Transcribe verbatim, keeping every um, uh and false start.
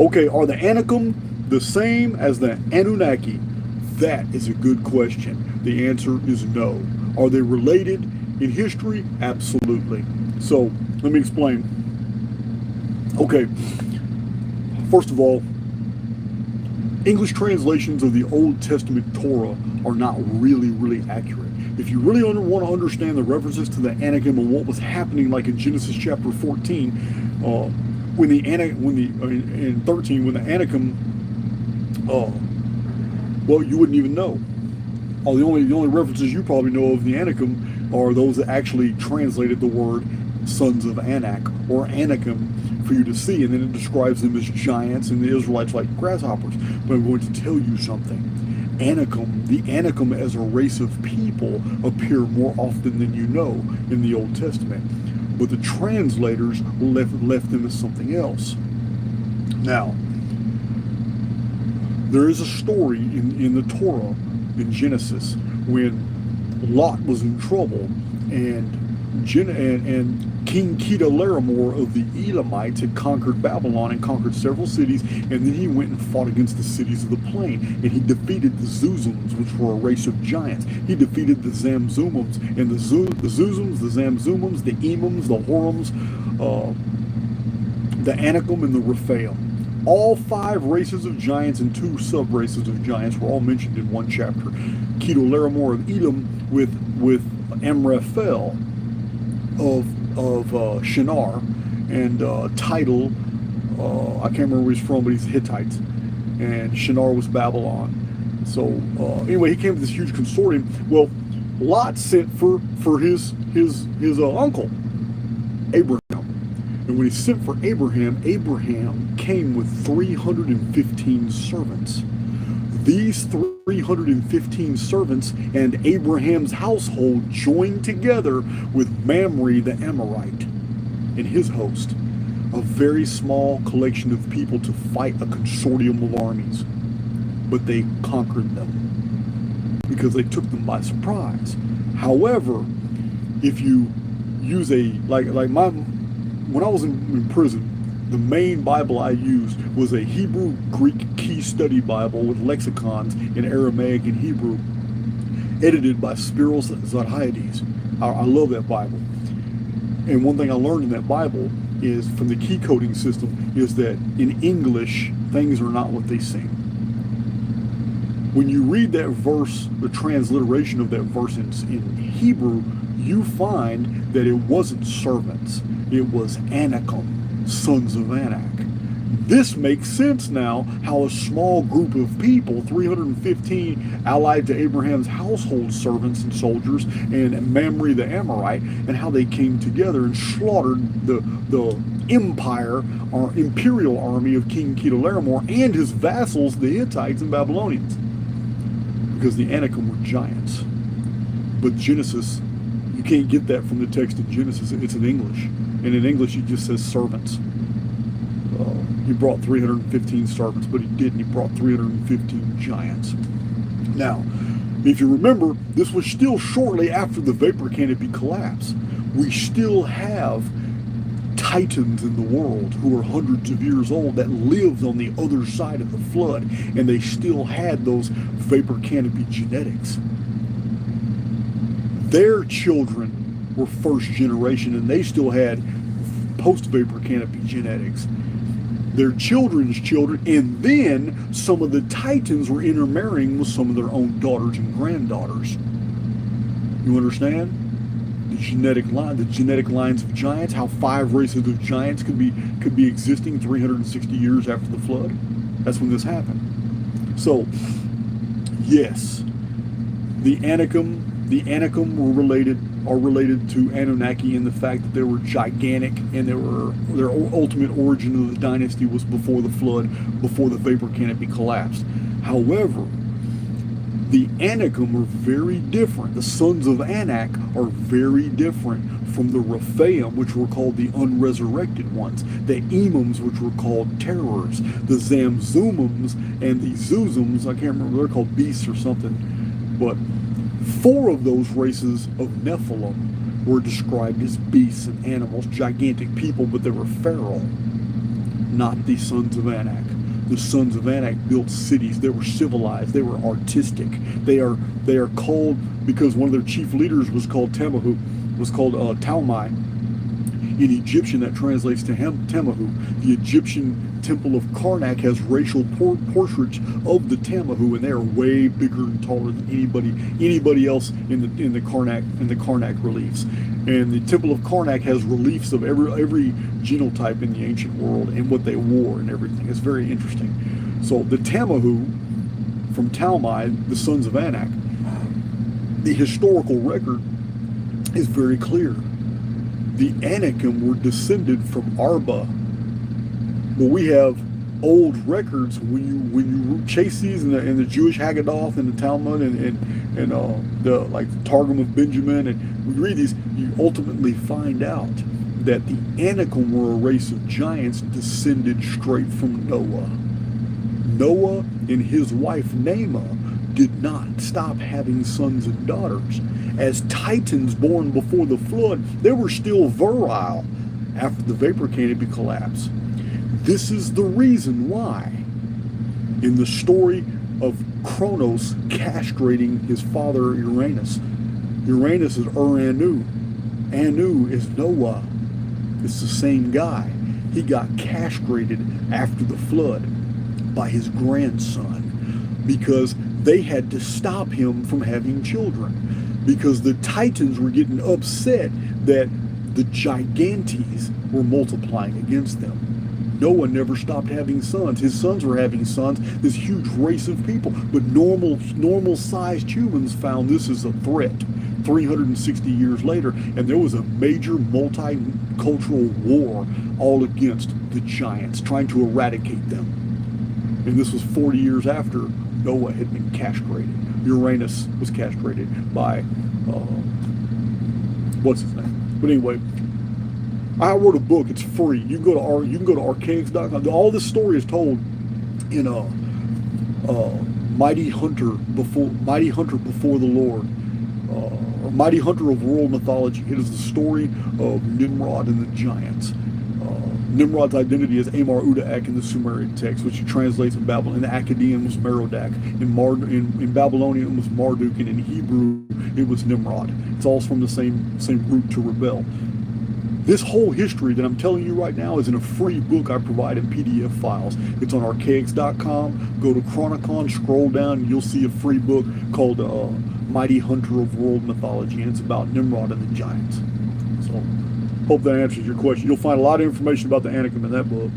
Okay, are the Anakim the same as the Anunnaki? That is a good question. The answer is no. Are they related in history? Absolutely. So, let me explain. Okay, first of all, English translations of the Old Testament Torah are not really, really accurate. If you really want to understand the references to the Anakim and what was happening, like in Genesis chapter fourteen, uh, when the Anakim, when the uh, in thirteen, when the Anakim, uh, well, you wouldn't even know. All the only the only references you probably know of the Anakim are those that actually translated the word "sons of Anak" or Anakim for you to see, and then it describes them as giants and the Israelites like grasshoppers. But I'm going to tell you something. Anakim, the Anakim as a race of people appear more often than you know in the Old Testament, but the translators left, left them as something else. Now, there is a story in, in the Torah, in Genesis, when Lot was in trouble and, Gen and, and King Chedorlaomer of the Elamites had conquered Babylon and conquered several cities, and then he went and fought against the cities of the plain, and he defeated the Zuzims, which were a race of giants. He defeated the Zamzummims, and the, Zu the Zuzims, the Zamzummims, the Emums, the Horums, uh, the Anakim, and the Raphael. All five races of giants and two sub-races of giants were all mentioned in one chapter. Chedorlaomer of Edom with, with Amraphel of, of uh, Shinar and uh, Tidal, uh, I can't remember where he's from, but he's Hittite. And Shinar was Babylon. So uh, anyway, he came to this huge consortium. Well, Lot sent for, for his, his, his uh, uncle, Abraham. And when he sent for Abraham, Abraham came with three hundred fifteen servants. These three hundred fifteen servants and Abraham's household joined together with Mamre the Amorite and his host, a very small collection of people to fight a consortium of armies. But they conquered them because they took them by surprise. However, if you use a, like, like my... When I was in, in prison, the main Bible I used was a Hebrew-Greek key study Bible with lexicons in Aramaic and Hebrew, edited by Spiros Zodhiades. I, I love that Bible. And one thing I learned in that Bible is from the key coding system is that in English, things are not what they seem. When you read that verse, the transliteration of that verse in, in Hebrew, you find that it wasn't servants. It was Anakim, sons of Anak. This makes sense now, how a small group of people, three hundred fifteen allied to Abraham's household servants and soldiers, and Mamre the Amorite, and how they came together and slaughtered the, the empire, or imperial army of King Chedorlaomer and his vassals, the Hittites and Babylonians. Because the Anakim were giants. But Genesis, you can't get that from the text of Genesis, it's in English. And in English, he just says servants. Uh, he brought three hundred fifteen servants, but he didn't. He brought three hundred fifteen giants. Now, if you remember, this was still shortly after the vapor canopy collapse. We still have titans in the world who are hundreds of years old that lived on the other side of the flood, and they still had those vapor canopy genetics. Their children were first generation, and they still had post-vapor canopy genetics. Their children's children, and then some of the Titans were intermarrying with some of their own daughters and granddaughters. You understand? The genetic line, the genetic lines of giants, how five races of giants could be could be existing three hundred sixty years after the flood. That's when this happened. So, yes, the Anakim, the Anakim were related. Are related to Anunnaki in the fact that they were gigantic, and they were, their ultimate origin of the dynasty was before the flood, before the vapor canopy collapsed. However, the Anakim are very different. The sons of Anak are very different from the Rephaim, which were called the unresurrected ones, the Emums, which were called terrors, the Zamzummims and the Zuzims, I can't remember, they're called beasts or something, but four of those races of Nephilim were described as beasts and animals, gigantic people, but they were feral. not the sons of Anak. The sons of Anak built cities. They were civilized. They were artistic. They are they are called, because one of their chief leaders was called Tamahu, was called uh, Talmai. In Egyptian, that translates to Ham, Tamahu. The Egyptian temple of Karnak has racial por portraits of the Tamahu, and they are way bigger and taller than anybody anybody else in the in the Karnak in the Karnak reliefs. And the temple of Karnak has reliefs of every every genotype in the ancient world and what they wore and everything. It's very interesting. So the Tamahu from Talmai, the sons of Anak, the historical record is very clear. The Anakim were descended from Arba, but we have old records. When you when you chase these in the, in the Jewish Haggadah and the Talmud and and, and uh, the like the Targum of Benjamin, and we read these, you ultimately find out that the Anakim were a race of giants descended straight from Noah. Noah and his wife Naamah did not stop having sons and daughters. As titans born before the flood, they were still virile after the vapor canopy collapse. This is the reason why, in the story of Kronos castrating his father Uranus, Uranus is Ur-Anu. Anu is Noah. It's the same guy. He got castrated after the flood by his grandson because they had to stop him from having children, because the Titans were getting upset that the Gigantes were multiplying against them. Noah never stopped having sons. His sons were having sons, this huge race of people. But normal, normal-sized humans found this as a threat three hundred sixty years later, and there was a major multicultural war all against the giants, trying to eradicate them. And this was forty years after Noah had been castrated. Uranus was castrated by, uh, what's his name? But anyway, I wrote a book. It's free. You can go to our, you can go to archaics dot com. All this story is told in a uh, uh, Mighty Hunter before Mighty Hunter before the Lord, uh, or Mighty Hunter of World Mythology. It is the story of Nimrod and the giants. Nimrod's identity is Amar Udaak in the Sumerian text, which translates in Babylon. In the Akkadian, was Merodach. In, Mard in, in Babylonian, it was Marduk. And in Hebrew, it was Nimrod. It's all from the same, same root, to rebel. This whole history that I'm telling you right now is in a free book I provide in P D F files. It's on archaics dot com. Go to Chronicon, scroll down, and you'll see a free book called uh, Mighty Hunter of World Mythology. And it's about Nimrod and the giants. So... hope that answers your question. You'll find a lot of information about the Anakim in that book.